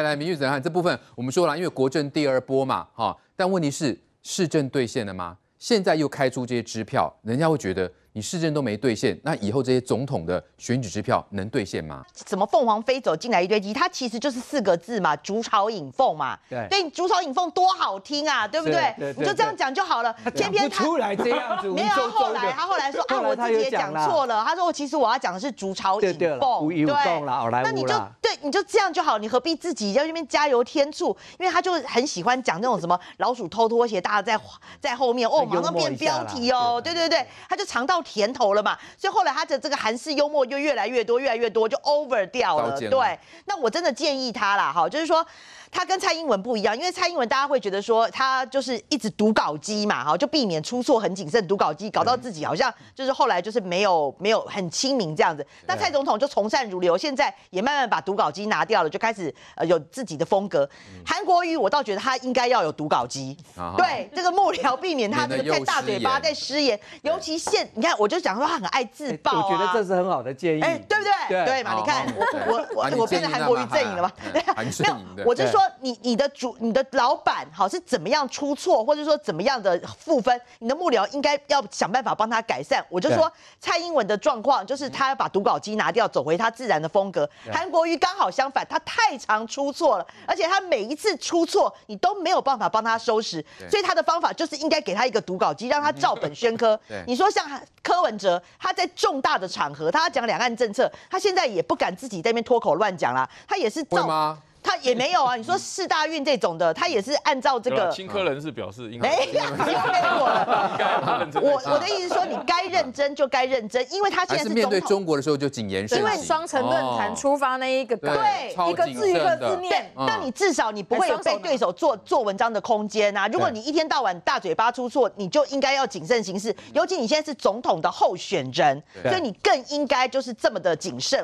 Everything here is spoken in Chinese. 来，明玉子涵这部分我们说了，因为国政第二波嘛，哈，但问题是市政兑现了吗？现在又开出这些支票，人家会觉得你市政都没兑现，那以后这些总统的选举支票能兑现吗？怎么凤凰飞走进来一堆鸡，它其实就是4个字嘛，竹巢引凤嘛。对，对，竹巢引凤多好听啊，对不对？你就这样讲就好了。偏偏他出来这样子，没有。后来说啊，我自己也讲错了，他说我其实我要讲的是竹巢引凤，对，那你就。你就这样就好，你何必自己在那边加油添醋？因为他就很喜欢讲那种什么老鼠偷拖鞋，大家在后面哦，马上变标题哦，对，他就尝到甜头了嘛。所以后来他的这个韩式幽默就越来越多，就 over 掉了。对，那我真的建议他啦，哈，就是说他跟蔡英文不一样，因为蔡英文大家会觉得说他就是一直读稿机嘛，哈，就避免出错，很谨慎读稿机，搞到自己好像就是后来就是没有很亲民这样子。那蔡总统就从善如流，现在也慢慢把读稿机拿掉了，就开始有自己的风格。韩国瑜我倒觉得他应该要有读稿机，对这个幕僚避免他这个太大嘴巴在失言，尤其你看我就讲说他很爱自爆，我觉得这是很好的建议，哎，对不对？对嘛，你看我变成韩国瑜阵营了嘛？没有，我就说你的老板好是怎么样出错，或者说怎么样的负分，你的幕僚应该要想办法帮他改善。我就说蔡英文的状况就是他要把读稿机拿掉，走回他自然的风格。韩国瑜刚好相反，他太常出错了，而且他每一次出错，你都没有办法帮他收拾，所以他的方法就是应该给他一个读稿机，让他照本宣科。你说像柯文哲，他在重大的场合，他要讲两岸政策，他现在也不敢自己在那边脱口乱讲啦，他也是照。他也没有啊，你说世大运这种的，他也是按照这个。青科人士表示应该没有，没有了。我的意思说，你该认真就该认真，因为他现在是面对中国的时候就谨言慎行。因为双城论坛出发那一个，对，一个字一个字念，但你至少你不会有被对手做文章的空间啊。如果你一天到晚大嘴巴出错，你就应该要谨慎行事，尤其你现在是总统的候选人，所以你更应该就是这么的谨慎。